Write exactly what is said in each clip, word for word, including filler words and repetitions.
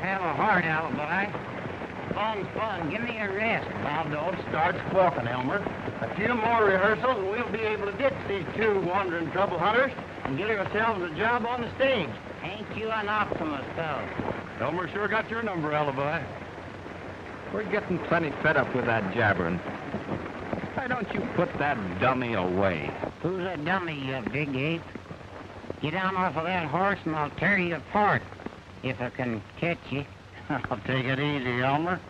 have a heart alibi. Fun's fun. Give me a rest. Bob, don't start squawking, Elmer. A few more rehearsals and we'll be able to ditch these two wandering trouble hunters and get ourselves a job on the stage. Ain't you an optimist, though? Elmer sure got your number, Alibi. We're getting plenty fed up with that jabbering. Why don't you put that dummy away? Who's a dummy, you big ape? Get down off of that horse and I'll tear you apart. If I can catch you. I'll take it easy, Elmer.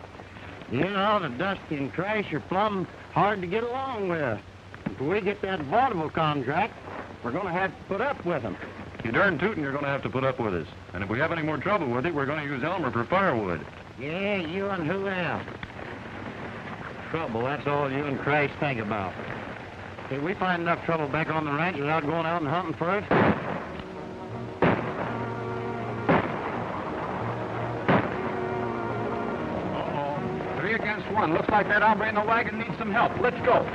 You know, the Dusty and Crash are plumb hard to get along with. If we get that vaudeville contract, we're going to have to put up with them. You darn tootin', you're going to have to put up with us. And if we have any more trouble with it, we're going to use Elmer for firewood. Yeah, you and who else? Trouble, that's all you and Crash think about. Did we find enough trouble back on the ranch without going out and hunting for it? Against one. Looks like that hombre in the wagon needs some help. Let's go.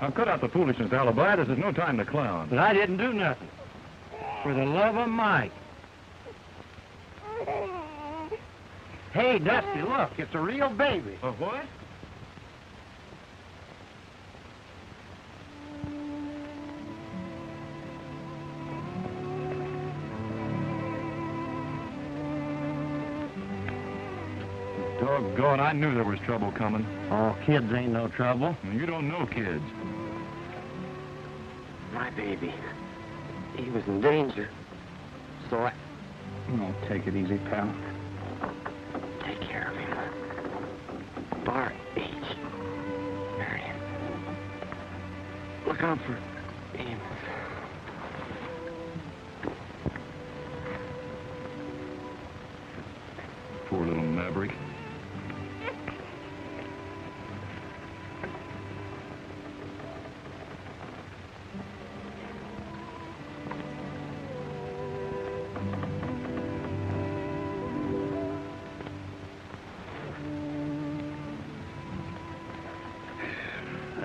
Now, cut out the foolishness, Alibi. This is no time to clown. But I didn't do nothing. For the love of Mike. Hey, Dusty, look. It's a real baby. A what? Doggone, I knew there was trouble coming. Oh, kids ain't no trouble. You don't know kids. My baby, he was in danger, so I... No, take it easy, pal. Take care of him. Bar H. Marion. Look out for Amos. Poor little maverick.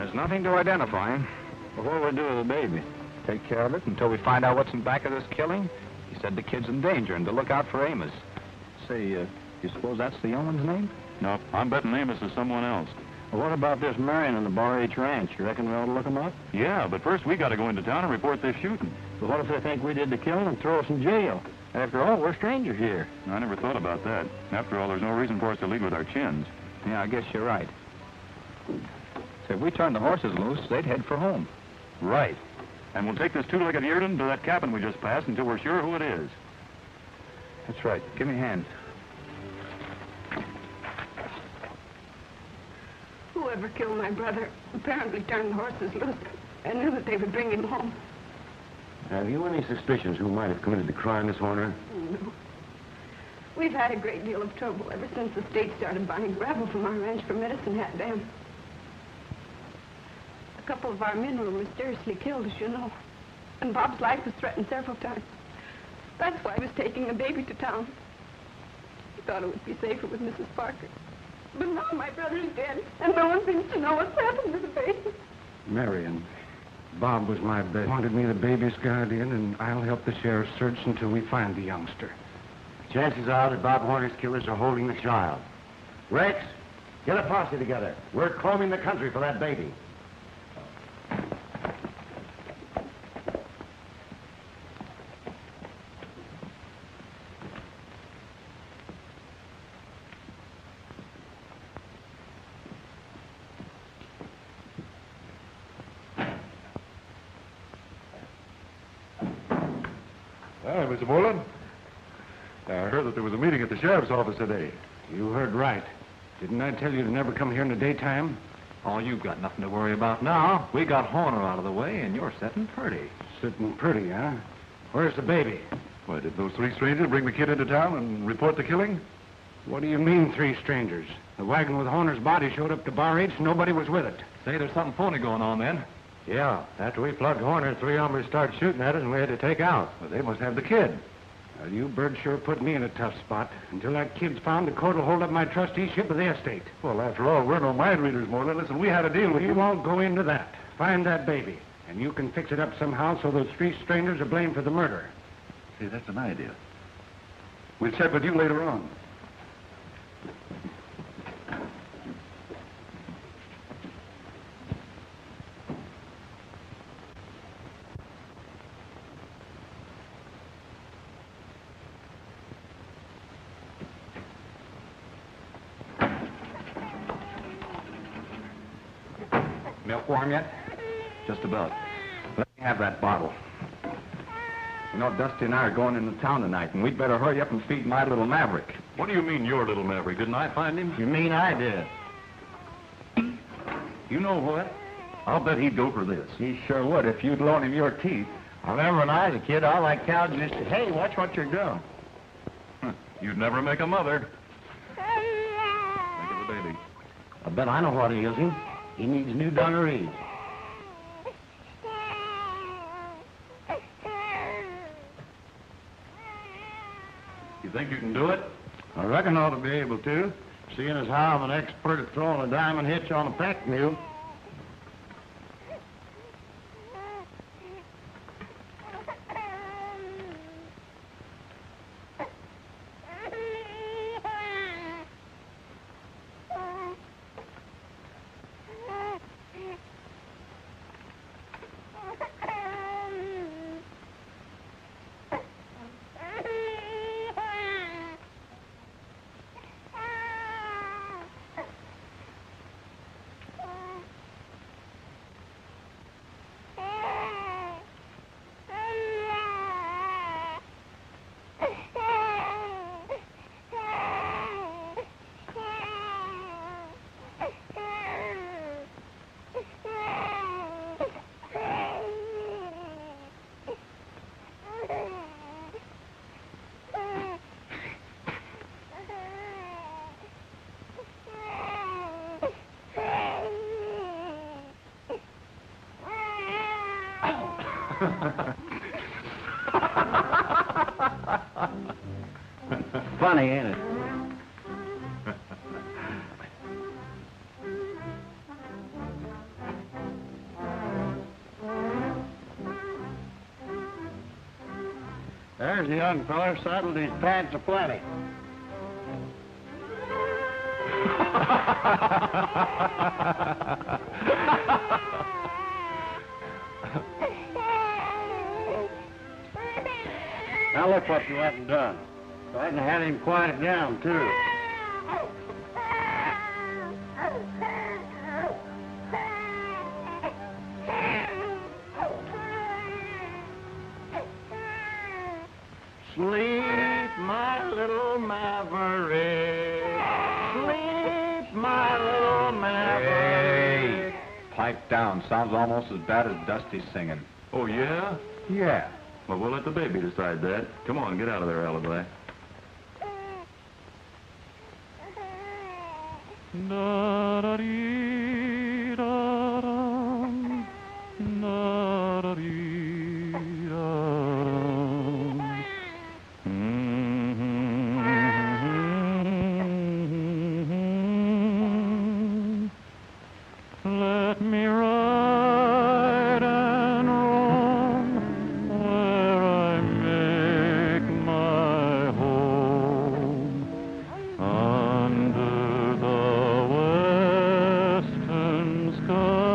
There's nothing to identify him. Well, what will we do with the baby? Take care of it until we find out what's in back of this killing. He said the kid's in danger and to look out for Amos. Say, uh, you suppose that's the yeoman's name? No, I'm betting Amos is someone else. Well, what about this Marion and the Bar H Ranch? You reckon we ought to look him up? Yeah, but first we got to go into town and report this shooting. But what if they think we did the killing and throw us in jail? After all, we're strangers here. I never thought about that. After all, there's no reason for us to lead with our chins. Yeah, I guess you're right. So if we turn the horses loose, they'd head for home. Right. And we'll take this two-legged yearling to that cabin we just passed until we're sure who it is. That's right. Give me a hand. Whoever killed my brother apparently turned the horses loose and knew that they would bring him home. Have you any suspicions who might have committed the crime, Miss Horner? No. We've had a great deal of trouble ever since the state started buying gravel from our ranch for Medicine Hat Dam. A couple of our men were mysteriously killed, as you know. And Bob's life was threatened several times. That's why I was taking the baby to town. He thought it would be safer with Missus Parker. But now my brother's dead, and no one seems to know what's happened to the baby. Marion, Bob was my best. Wanted me the baby's guardian, and I'll help the sheriff search until we find the youngster. Chances are that Bob Horner's killers are holding the child. Rex, get a posse together. We're combing the country for that baby. Mister Morland, I heard that there was a meeting at the sheriff's office today. You heard right. Didn't I tell you to never come here in the daytime? Oh, you've got nothing to worry about now. We got Horner out of the way, and you're sitting pretty. Sitting pretty, huh? Where's the baby? Why, did those three strangers bring the kid into town and report the killing? What do you mean, three strangers? The wagon with Horner's body showed up to Bar H, and nobody was with it. Say, there's something phony going on, then. Yeah, after we plugged Horner, three hombres started shooting at us and we had to take out. Well, they must have the kid. Well, you birds sure put me in a tough spot. Until that kid's found, the court will hold up my trusteeship of the estate. Well, after all, we're no mind readers, Morland. Listen, we had a deal with you. We won't go into that. Find that baby, and you can fix it up somehow so those three strangers are blamed for the murder. See, that's an idea. We'll chat with you later on. Milk warm yet? Just about. Let me have that bottle. You know, Dusty and I are going into town tonight, and we'd better hurry up and feed my little maverick. What do you mean, your little maverick? Didn't I find him? You mean I did. You know what? I'll bet he'd go for this. He sure would if you'd loan him your teeth. I remember when I was a kid, all I counted is to, hey, watch what you're doing. Huh. You'd never make a mother. Think of the baby. I bet I know what he is, he. He needs new dungarees. You think you can do it? I reckon I ought to be able to, seeing as how I'm an expert at throwing a diamond hitch on a pack mule. Funny, ain't it? There's a young feller saddled his pants aplenty. Now look what you went and done. I hadn't had him quiet down, too. Sleep, my little maverick. Sleep, my little maverick. Hey, pipe down. Sounds almost as bad as Dusty singing. Oh, yeah? Yeah. Well, we'll let the baby decide that. Come on, get out of there, Alibi. Da da dee da dum, da da dee da dum. Mm-hmm. Let me ride and roam where I make my home under the western sky.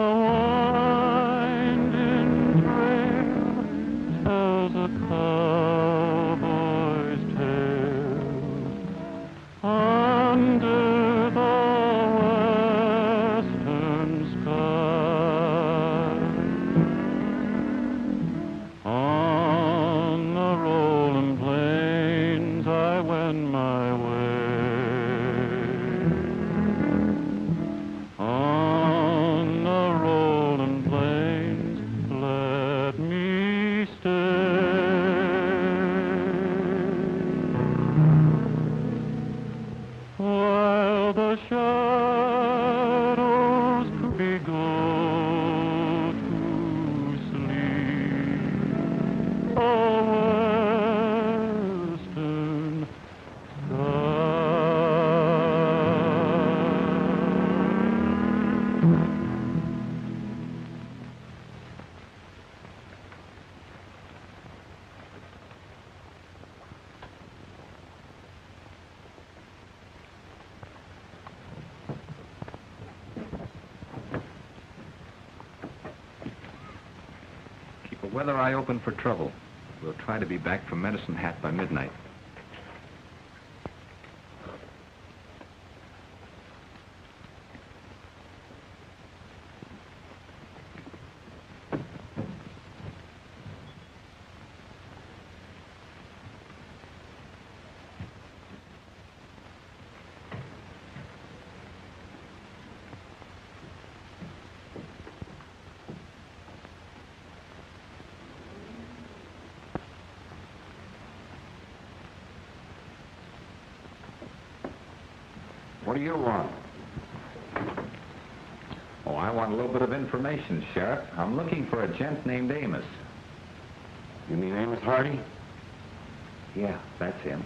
The winding trail tells a cowboy's tale under the western sky. On the rolling plains I wend my way. On the rolling plains let me stay. While the shadows could be go to sleep, oh, western sky. Keep a weather eye open for trouble. We'll try to be back from Medicine Hat by midnight. What do you want? Oh, I want a little bit of information, Sheriff. I'm looking for a gent named Amos. You mean Amos Hardy? Yeah, that's him.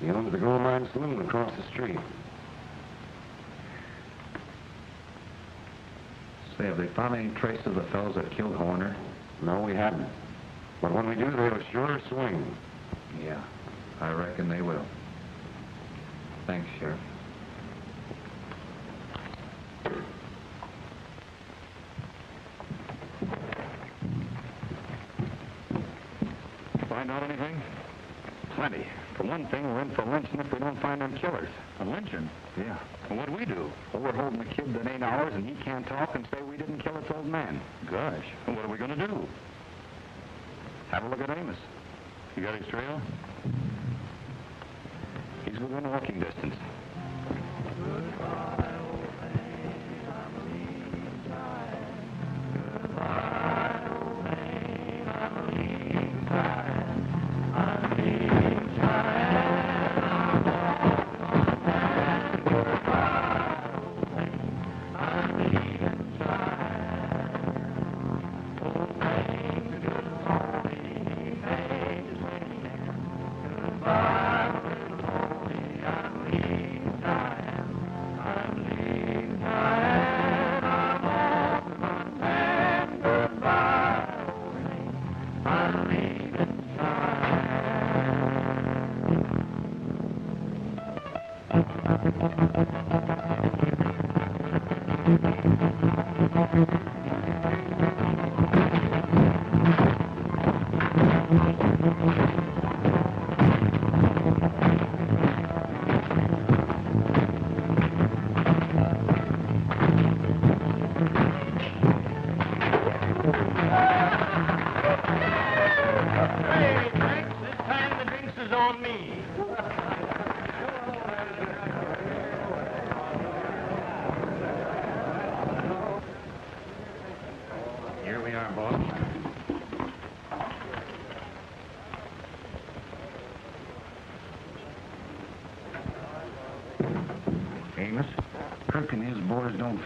He owns the Gold Mine Saloon across the street. Say, have they found any trace of the fellows that killed Horner? No, we haven't. But when we do, they'll sure swing. Yeah, I reckon they will. Thanks, Sheriff. Find out anything? Plenty. For one thing, we're in for lynching if we don't find them killers. A lynching? Yeah. And what do we do? Well, we're holding a kid that ain't ours and he can't talk and say we didn't kill its old man. Gosh. Well, what are we going to do? Have a look at Amos. You got his trail? He's within walking distance.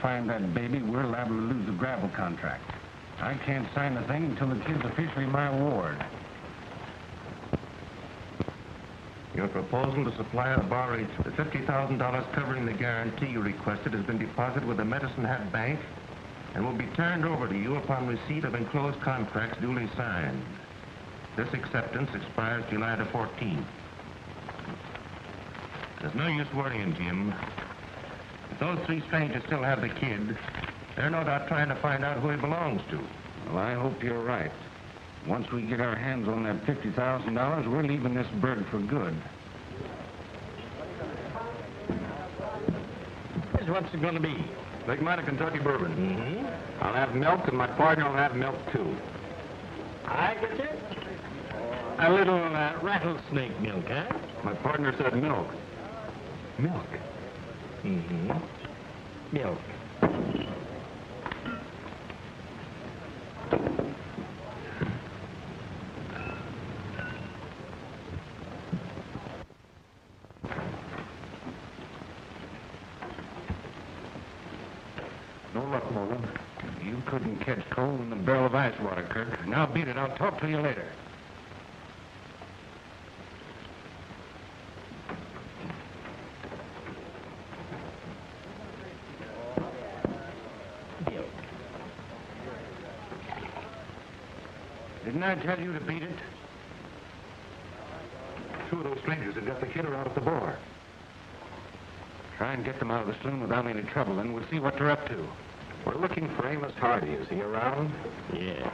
Find that baby, we're liable to lose the gravel contract. I can't sign the thing until the kid's officially my ward. Your proposal to supply a Bar H with fifty thousand dollars covering the guarantee you requested has been deposited with the Medicine Hat Bank and will be turned over to you upon receipt of enclosed contracts duly signed. This acceptance expires July the fourteenth. There's no use worrying, Jim. If those three strangers still have the kid, they're no doubt trying to find out who he belongs to. Well, I hope you're right. Once we get our hands on that fifty thousand dollars, we're leaving this bird for good. Here's what's it going to be. Make mine a Kentucky bourbon. Mm-hmm. I'll have milk, and my partner will have milk, too. I get it. A little uh, rattlesnake milk, huh? My partner said milk. Milk. Mm-hmm. Milk. No luck, Morgan. You couldn't catch cold in the barrel of ice water, Kirk. Now beat it. I'll talk to you later. I tell you to beat it? Two of those strangers that got the kid are out at the bar. Try and get them out of the saloon without any trouble, and we'll see what they're up to. We're looking for Amos Hardy. Is he around? Yeah.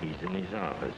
He's in his office.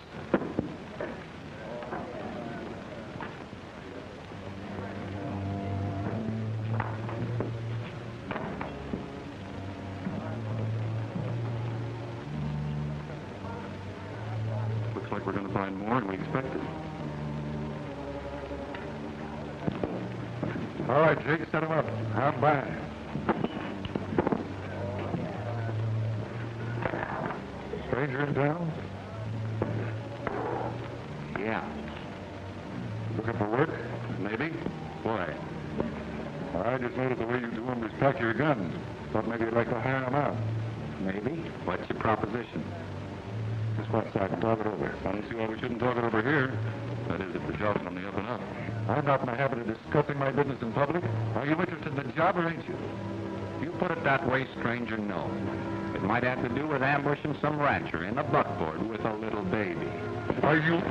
Some rancher in a buckboard with a little baby. Are you...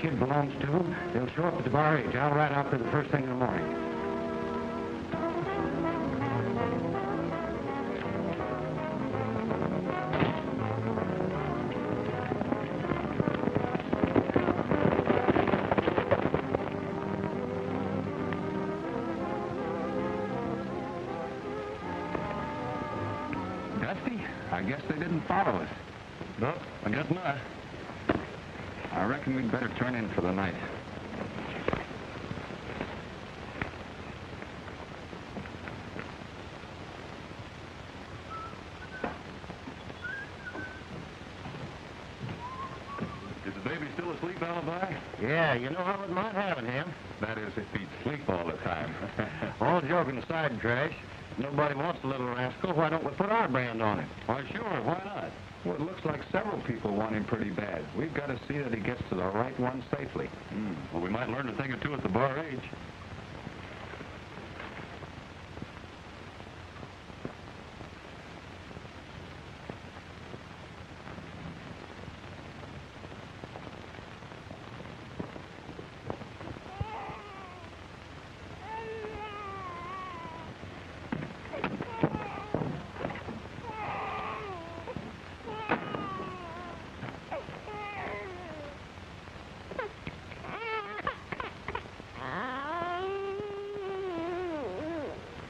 kid belongs to, they'll show up at the Bar H. I'll ride out there the first thing in the morning. Dusty, I guess they didn't follow us. No, I guess not. I reckon we'd better turn in for the night. Is the baby still asleep, Alibi? Yeah, you know, I wouldn't mind having him. That is, if he'd sleep all the time. All joking aside, Crash, nobody wants the little rascal. Why don't we put our brand on him? Why, sure, why not? Well, it looks like several people want him pretty bad. We've got to see that he gets to the right one safely. Mm. Well, we might learn a thing or two at the Bar H.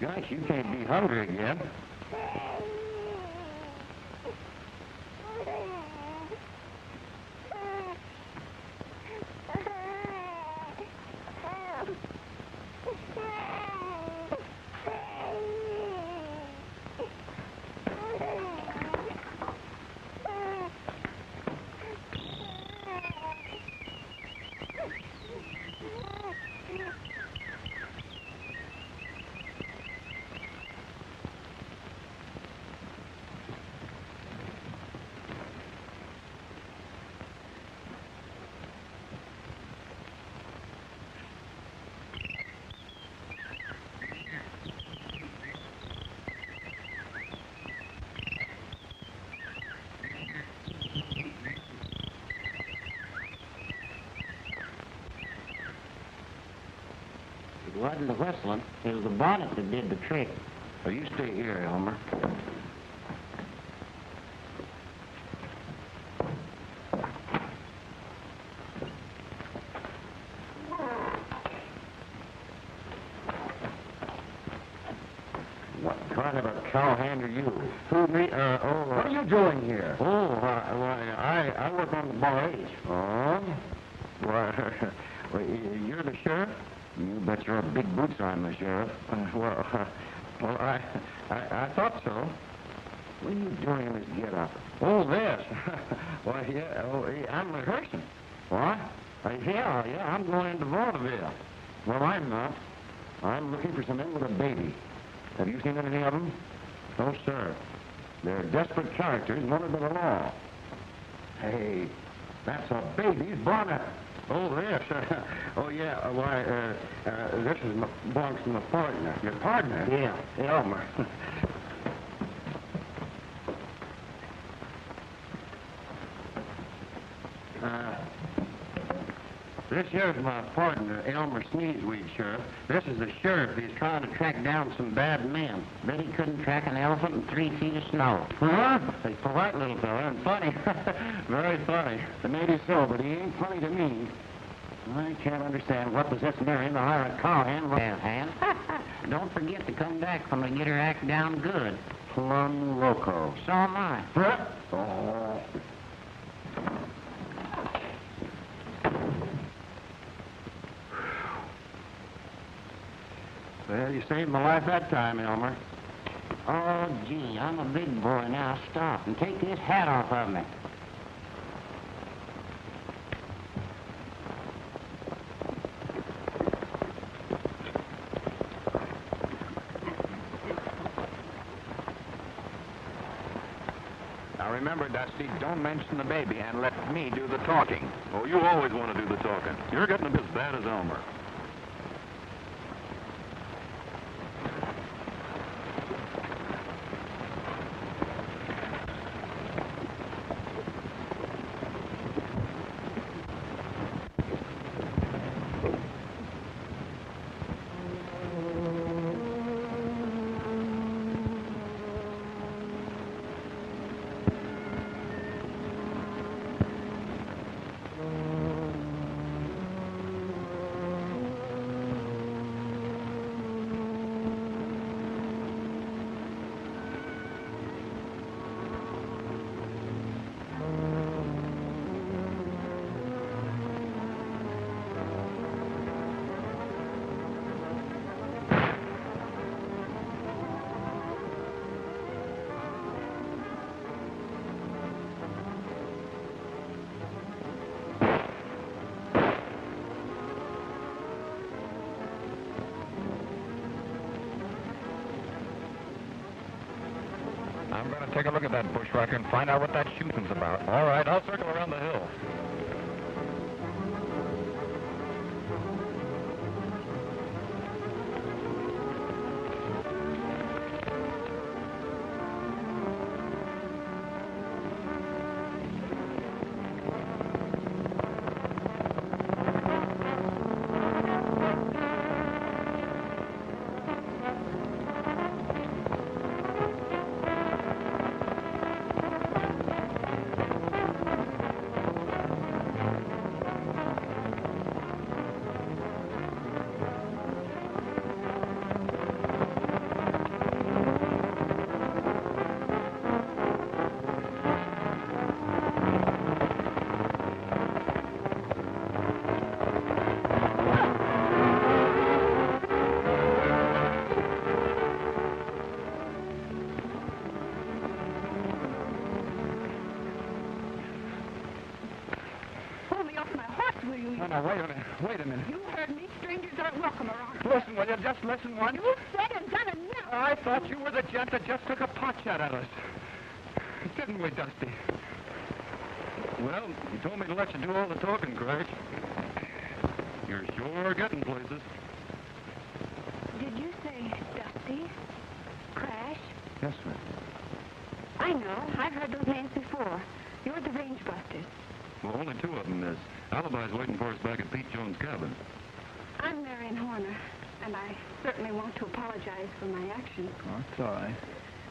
Gosh, you can't be hungry again. It wasn't the whistling, it was the bonnet that did the trick. Well, you stay here, Elmer. What kind of a cowhand are you? Who, me? Uh, oh, uh, what are you doing here? Oh, uh, well, I, I work on the Bar H. Oh? Well, well, you're the sheriff? You bet your big boots on the sheriff. Uh, well, uh, well, I, I, I thought so. What are you doing in this get-up? Oh, this. Well, yeah, oh, I'm rehearsing. What? Uh, yeah, yeah, I'm going into vaudeville. Well, I'm not. I'm looking for some men with a baby. Have you seen any of them? No, sir. They're desperate characters wanted by the law. Hey, that's a baby's bonnet. Oh, yes. Uh, oh, yeah. Uh, why, uh, uh, this is my, belongs to my partner. Your partner? Yeah, Elmer. uh, this here's my partner, Elmer Sneezeweed, Sheriff. This is the sheriff. He's trying to track down some bad men. Bet he couldn't track an elephant in three feet of snow. Huh? He's a polite little fella and funny. Very funny. Maybe so, but he ain't funny to me. I can't understand what possessed Marion to hire a cowhand. Hand. Don't forget to come back when we get her act down good. Plum loco. So am I. Huh? Oh. Well, you saved my life that time, Elmer. Oh, gee, I'm a big boy now. Stop and take this hat off of me. Remember, Dusty, don't mention the baby and let me do the talking. Oh, you always want to do the talking. You're getting as bad as Elmer. I'm going to take a look at that bushwhacker and find out what that shooting's about. All right, I'll circle around the hill. Wait a minute. You heard me. Strangers aren't welcome around. Listen, will you just listen once? You said and done enough. I thought you were the gent that just took a pot shot at us. Didn't we, Dusty? Well, you told me to let you do all the talking, Greg. You're sure getting places. Did you say Dusty? Crash? Yes, ma'am. I know. I've heard those names before. You're the Range Busters. Well, only two of them. There's Alibi's waiting for us back at Pete Jones' cabin. I'm Marion Horner, and I certainly want to apologize for my actions. Oh, it's all right.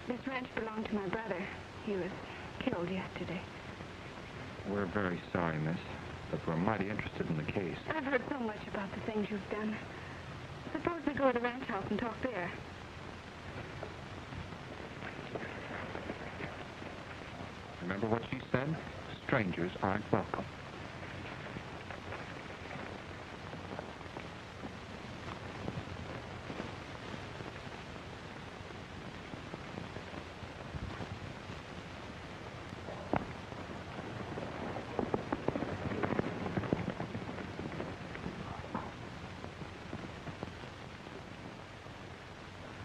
This ranch belonged to my brother. He was killed yesterday. We're very sorry, miss, but we're mighty interested in the case. I've heard so much about the things you've done. Suppose we go to the ranch house and talk there. Remember what she said? Strangers aren't welcome.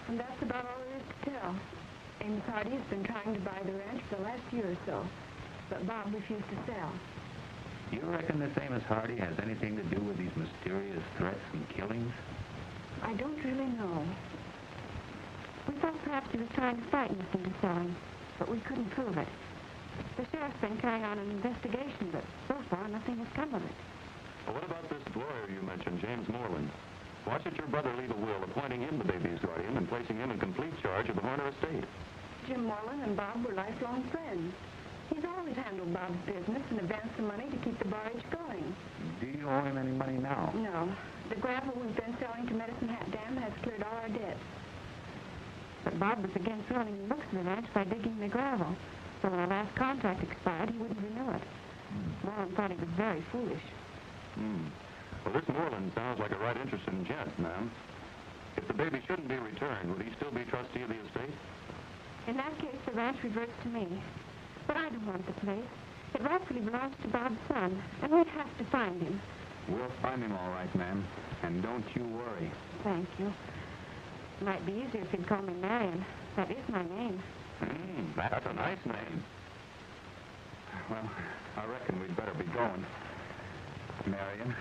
And that's about all there is to tell. Amos Hardy has been trying to buy the ranch for the last year or so. But Bob refused to sell. You reckon this Amos Hardy has anything to do with these mysterious threats and killings? I don't really know. We thought perhaps he was trying to fight us into selling, but we couldn't prove it. The sheriff's been carrying on an investigation, but so far nothing has come of it. Well, what about this lawyer you mentioned, James Morland? Why should your brother leave a will appointing him the baby's guardian and placing him in complete charge of the Horner estate? Jim Morland and Bob were lifelong friends. He's always handled Bob's business and advanced the money to keep the Bar H going. Do you owe him any money now? No. The gravel we've been selling to Medicine Hat Dam has cleared all our debts. But Bob was against ruining the books of the ranch by digging the gravel. So when our last contract expired, he wouldn't renew it. Mm. Morland thought he was very foolish. Hmm. Well, this Morland sounds like a right interesting gent, ma'am. If the baby shouldn't be returned, would he still be trustee of the estate? In that case, the ranch reverts to me. But I don't want the place. It rightfully belongs to Bob's son, and we'd have to find him. We'll find him all right, ma'am, and don't you worry. Thank you. It might be easier if you'd call me Marion. That is my name. Mm, that's a nice name. Well, I reckon we'd better be going. Marion,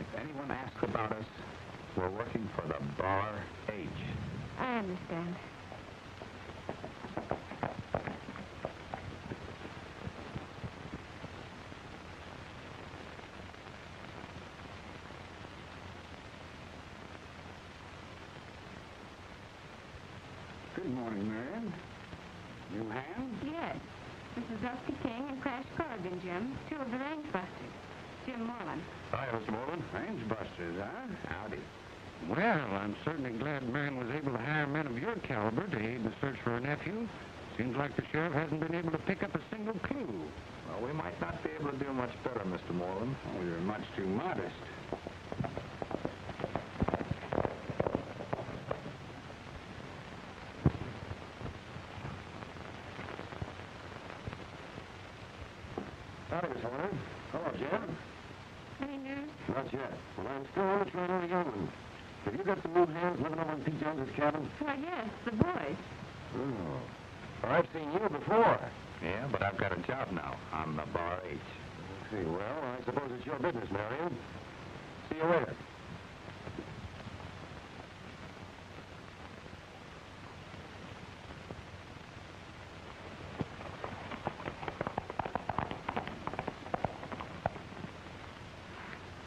if anyone asks about us, we're working for the Bar H. I understand. Good morning, Marion. New hands? Yes. This is Rusty King and Crash Corrigan, Jim. Two of the Range Busters. Jim Morland. Hi, Mister Morland. Range Busters, huh? Howdy. Well, I'm certainly glad Marion was able to hire men of your caliber to aid in the search for her nephew. Seems like the sheriff hasn't been able to pick up a single clue. Well, we might not be able to do much better, Mister Morland. We were much too modest. Have you got some new hands living over in Pete Jones' cabin? Why, yes, the boys. Oh. Well, I've seen you before. Yeah, but I've got a job now. I'm the Bar H. I see. Well, I suppose it's your business, Marion. See you later.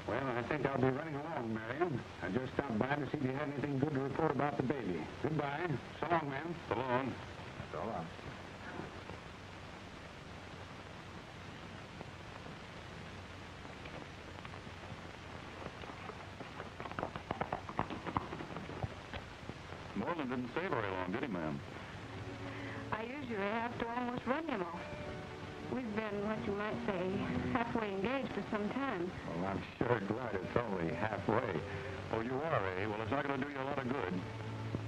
Well, I think I'll be running along, Marion. I just stopped by to see if you had anything good to report about the baby. Goodbye. So long, ma'am. So long. So long. Morland didn't stay very long, did he, ma'am? I usually have to almost run him off. We've been, what you might say, halfway engaged for some time. Well, I'm sure glad it's only halfway. Oh, you are, eh? Well, it's not going to do you a lot of good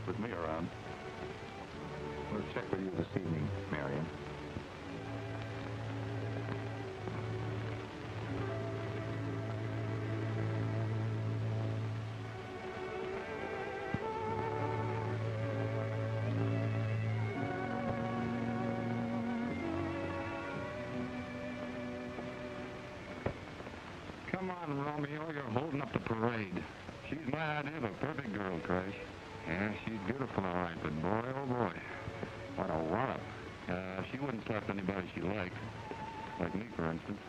with me around. We'll check with you this evening, Marion. Come on, Romeo, you're holding up the parade. She's my idea of a perfect girl, Crash. Yeah, she's beautiful, all right, but boy, oh boy. What a wallop. Uh, she wouldn't slap anybody she liked. Like me, for instance.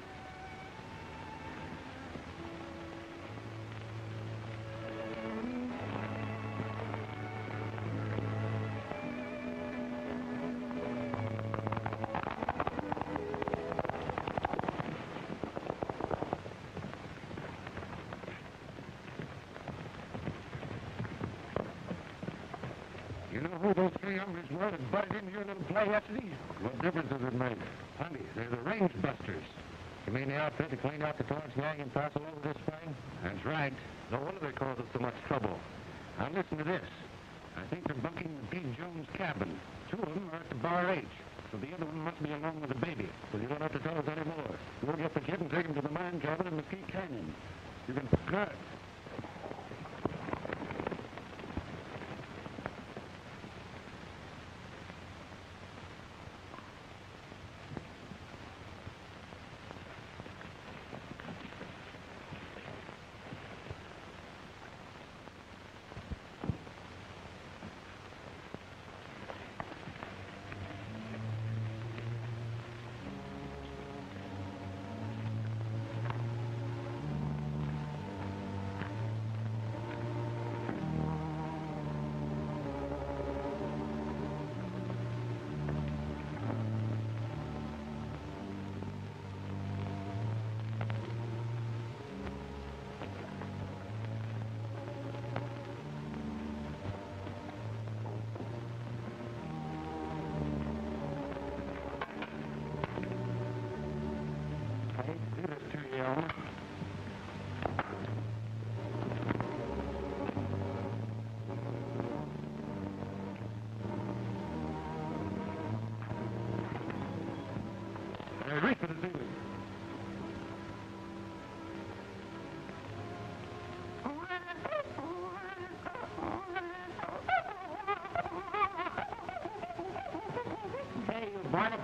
Yesterday? What difference does it make? Honey, they're the Range Busters. You mean the outfit that cleaned out the Torrance Canyon parcel over this spring? That's right. No wonder they caused us so much trouble. Now listen to this. I think they're bunking the Pete Jones cabin. Two of them are at the Bar H, so the other one must be alone with the baby. Well, you don't have to tell us any more. We'll get the kid and take him to the mine cabin in Mesquite Canyon. You can cut.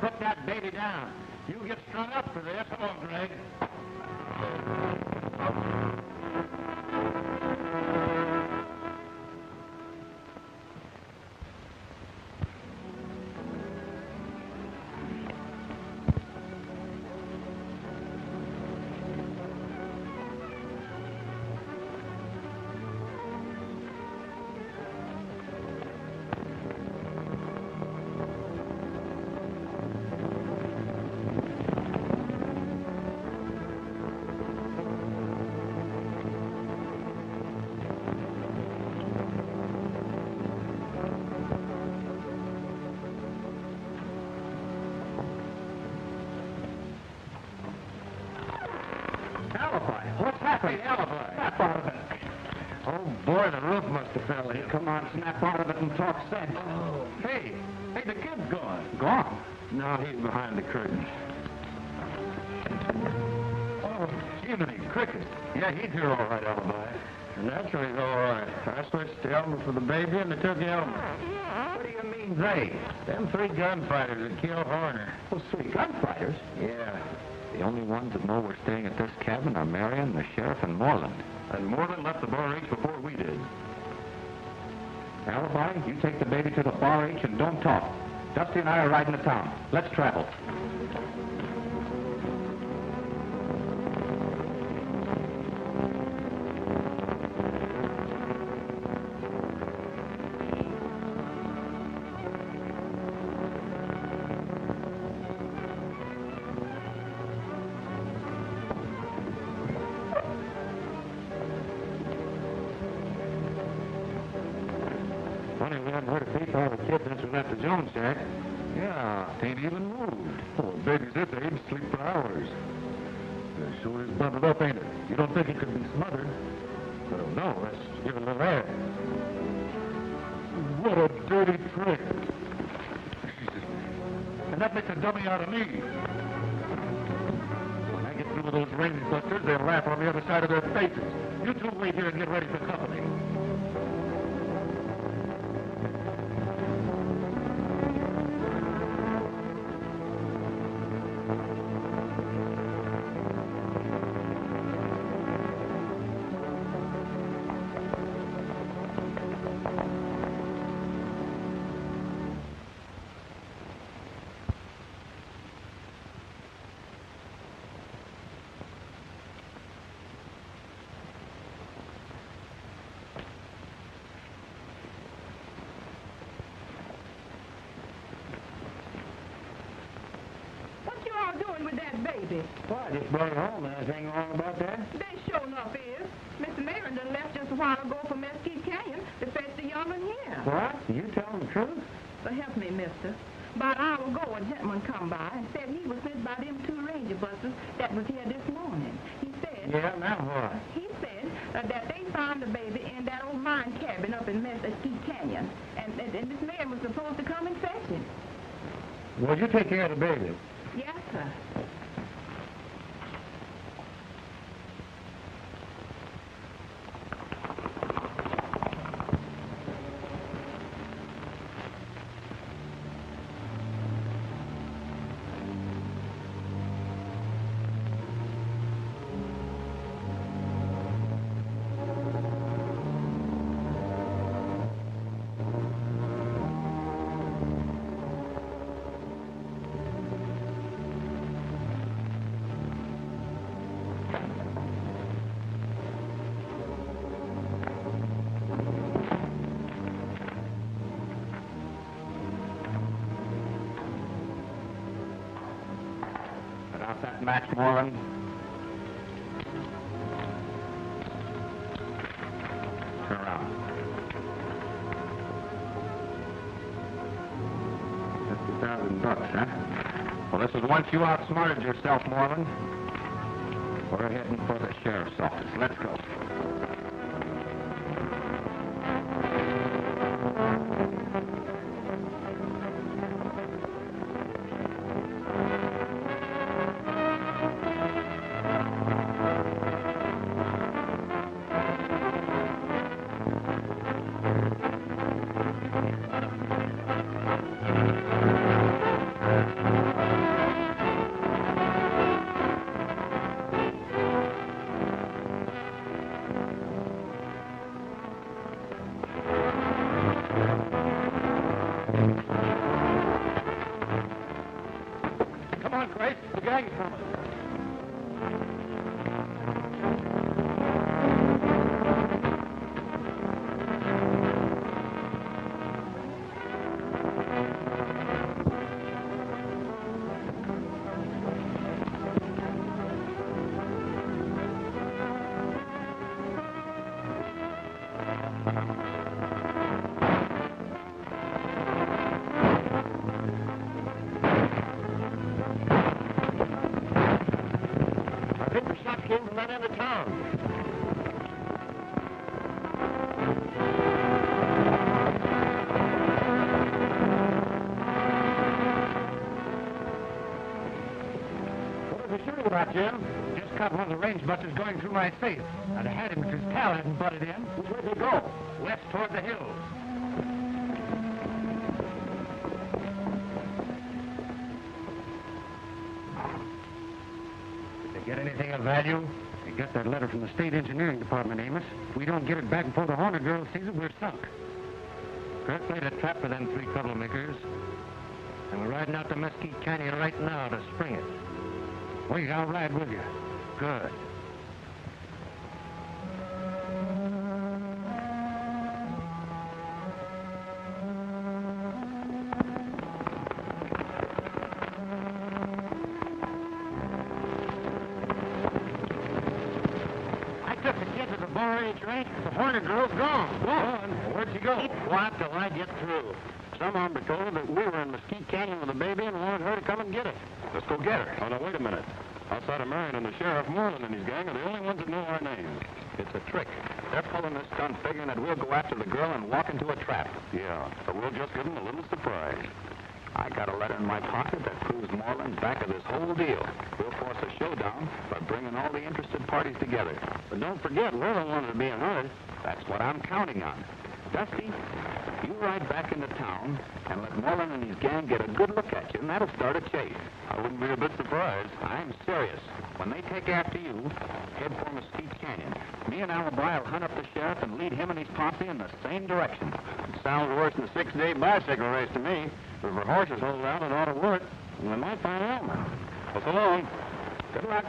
Put that baby down. You get strung up for this. Come on, Greg. Come on, snap out of it and talk sense. Oh. Hey, hey, the kid's gone. Gone? No, he's behind the curtain. Oh, gee, cricket. Yeah, he's here all right, Alibi. And Naturally's all right. I switched to Elmer for the baby, and they took Elmer. What do you mean they? Them three gunfighters that killed Horner. Those three gunfighters? Yeah. The only ones that know we're staying at this cabin are Marion, the sheriff, and Morland. And Morland left the Bar H before we did. Alibi, you take the baby to the Bar H and don't talk. Dusty and I are riding to town. Let's travel. Why, just brought it home. Anything wrong about that? They sure enough is. Mister Marion done left just a while ago for Mesquite Canyon to fetch the young'un here. What? You telling the truth? But help me, mister. About an hour ago, a gentleman come by and said he was sent by them two Ranger Busters that was here this morning. He said... Yeah, now what? He said uh, that they found the baby in that old mine cabin up in Mesquite Canyon. And, and, and this man was supposed to come and fetch him. Well, you take care of the baby. Yes, sir. Match, Warren. Turn around. fifty thousand bucks, huh? Well, this is once you outsmarted yourself, Warren. We're heading for the sheriff's office. Let's go. up one of the range busters going through my face. I'd have had him because Cal hadn't butted in. Where'd he go? West toward the hills. Did they get anything of value? They got that letter from the State Engineering Department, Amos. If we don't get it back before the Horner girl sees it, we're sunk. Kirk laid a trap for them three troublemakers. And we're riding out to Mesquite Canyon right now to spring it. Wait, I'll ride with you. Good. I took the kid to the Bar H range. The Horner girl's gone. Gone? Where'd she go? Keep quiet till I get through. Someone told that we were in Mesquite Canyon with a baby and wanted her to come and get it. Let's go get her. Oh, no, wait a minute. Outside of Marion and the Sheriff, Morland and his gang are the only ones that know our names. It's a trick. They're pulling this stunt figuring that we'll go after the girl and walk into a trap. Yeah, but we'll just give them a little surprise. I got a letter in my pocket that proves Morland's back of this whole deal. We'll force a showdown by bringing all the interested parties together. But don't forget, we're the ones that are being hurt. That's what I'm counting on. Dusty, you ride back into town and let Morland and his gang get a good look at you, and that'll start a chase. I wouldn't be a bit surprised. I'm serious. When they take after you, head for Mesquite Canyon. Me and Alibi will hunt up the sheriff and lead him and his posse in the same direction. It sounds worse than a six-day bicycle race to me. But if our horses hold out, it ought to work. And we might find Elmer. Well, so long. Good luck.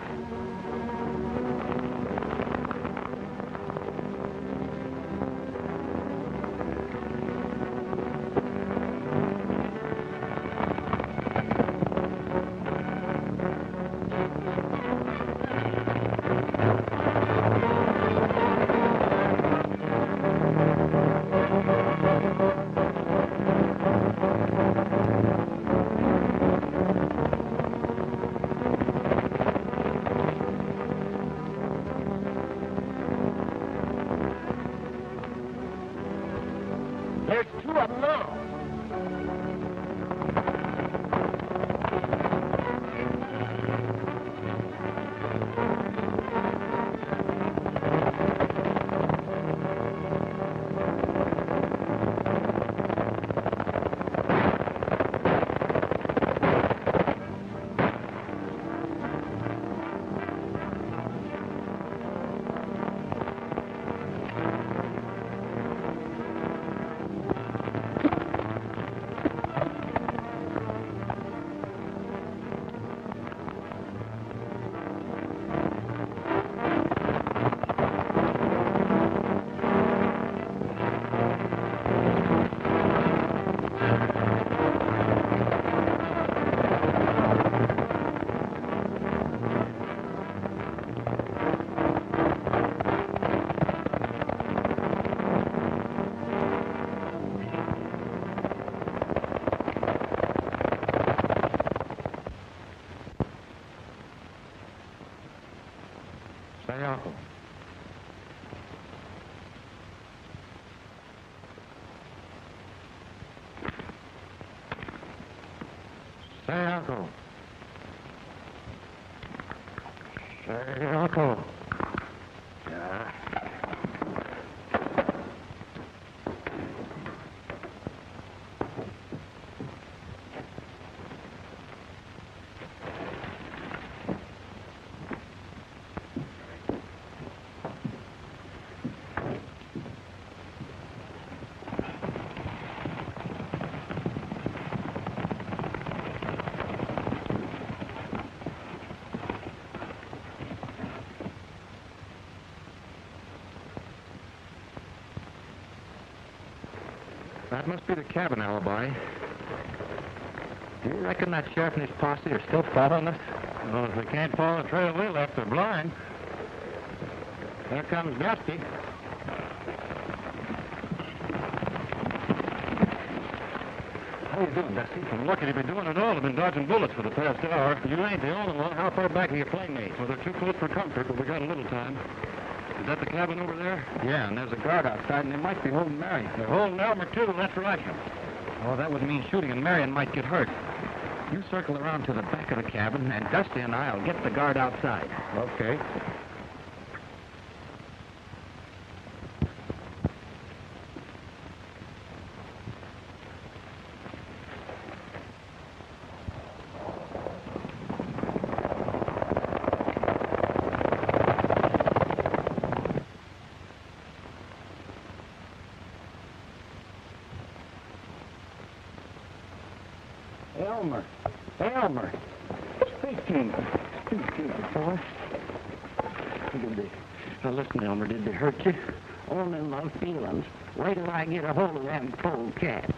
That must be the cabin, Alibi. Do you reckon that sheriff and his posse are still following us? Well, if we can't follow the trail, we'll have to blind. There comes Dusty. How you doing, Dusty? I'm lucky to be doing it all. I've been dodging bullets for the past hour. You ain't the only one. How far back are your playmates? Well, they're too close for comfort, but we got a little time. Is that the cabin over there? Yeah, and there's a guard outside, and they might be holding Marion. They're holding Elmer, too. That's right. Oh, that would mean shooting, and Marion might get hurt. You circle around to the back of the cabin, and Dusty and I will get the guard outside. Okay. Elmer, Elmer, speak to me, speak to me, boy. Did they, now listen, Elmer, did they hurt you? Only my feelings. Wait till I get a hold of them cold cats.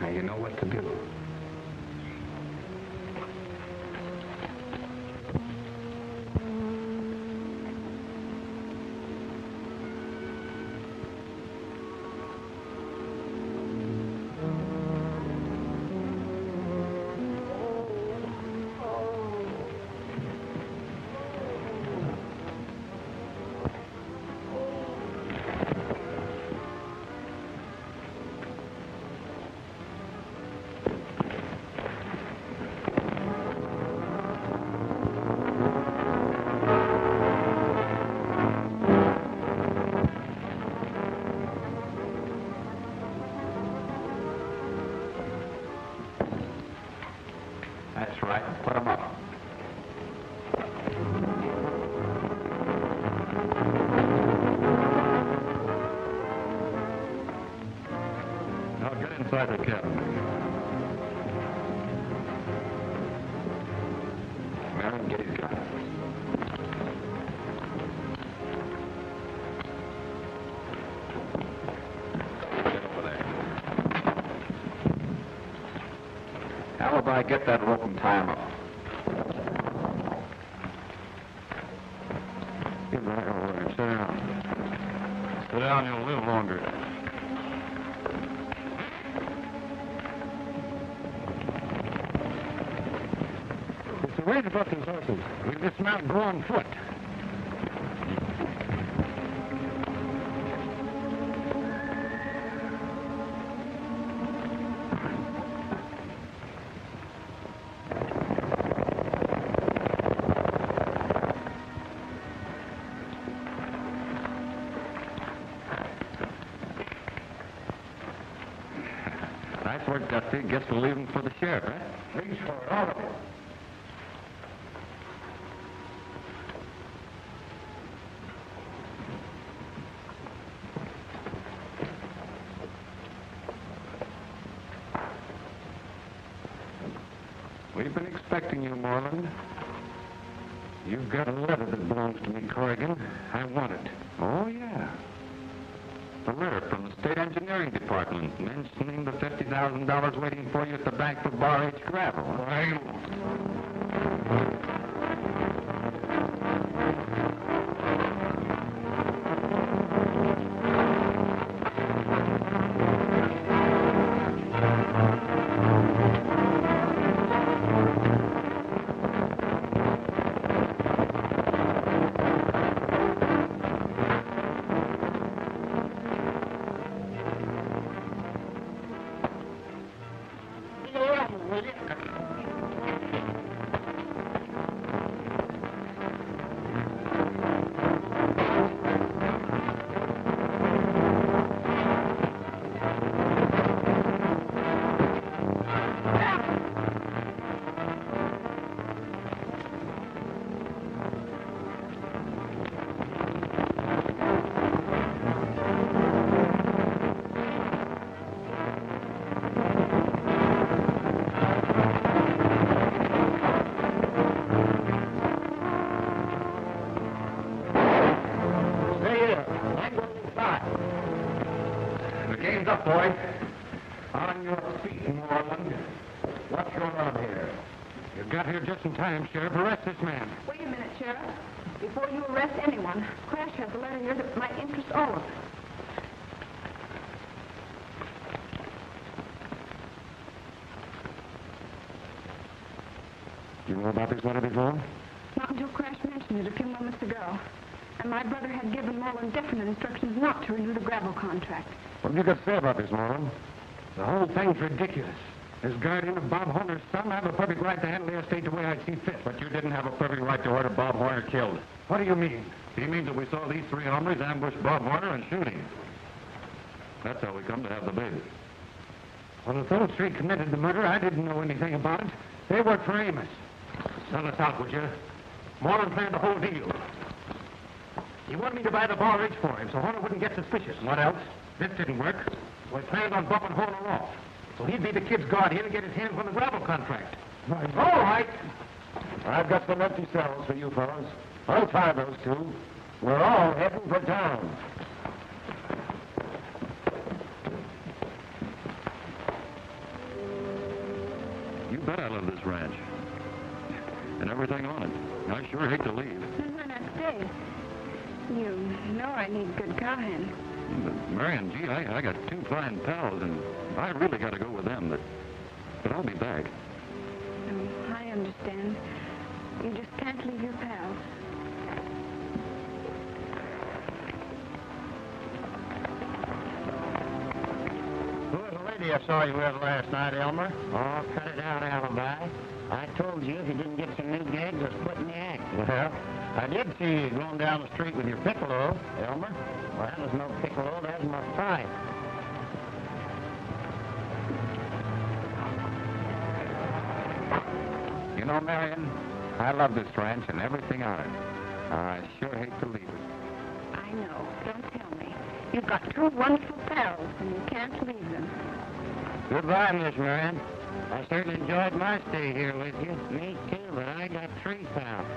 Now you know what to do. Inside the cabin. Marion, get his gun. Get over there. Alibi, get that rope and tie him up. Get right over there. Sit down. Sit down, you'll live longer. Worried about these horses. We dismount and go on foot. Nice work, Dusty. Guess we'll leave them for the sheriff, right? Thanks for all of it. We've been expecting you, Morland. You've got a letter that belongs to me, Corrigan. I want it. Oh, yeah. A letter from the State Engineering Department mentioning the fifty thousand dollars waiting for you at the bank for Bar H gravel. Right. Boy, on your feet, Morland. What's going on here? You got here just in time, Sheriff. Arrest this man. Wait a minute, Sheriff. Before you arrest anyone, Crash has a letter here that might interest all of us. You know about this letter before? Not until Crash mentioned it a few moments ago. And my brother had given Morland definite instructions not to renew the gravel contract. What have you got to say about this, Morland? The whole thing's ridiculous. As guardian of Bob Horner's son, I have a perfect right to handle the estate the way I see fit. But you didn't have a perfect right to order Bob Horner killed. What do you mean? He means that we saw these three hombres ambush Bob Horner and shoot him. That's how we come to have the baby. Well, if those three committed the murder, I didn't know anything about it. They worked for Amos. Sell us out, would you? Morland planned the whole deal. He wanted me to buy the Bar H for him, so Horner wouldn't get suspicious. What else? This didn't work. We planned on bumping Horner off. So he'd be the kid's guardian and get his hands on the gravel contract. Right. All right. I've got some empty cells for you fellows. I'll try those two. We're all heading for town. You bet I love this ranch. And everything on it. I sure hate to leave. Then why not stay? You know I need good guidance. But Marion, gee, I, I got two fine pals, and I really got to go with them, but, but I'll be back. Oh, I understand. You just can't leave your pals. Who was the lady I saw you with last night, Elmer? Oh, cut it out, Alibi. I told you if you didn't get some new gigs, I was put in the act. Well, I did see you going down the street with your piccolo, Elmer. Well, that was no piccolo, that was my pipe. You know, Marion, I love this ranch and everything on it. I sure hate to leave it. I know. Don't tell me. You've got two wonderful pals, and you can't leave them. Goodbye, Miss Marion. I certainly enjoyed my stay here with you. Me too, but I got three pals.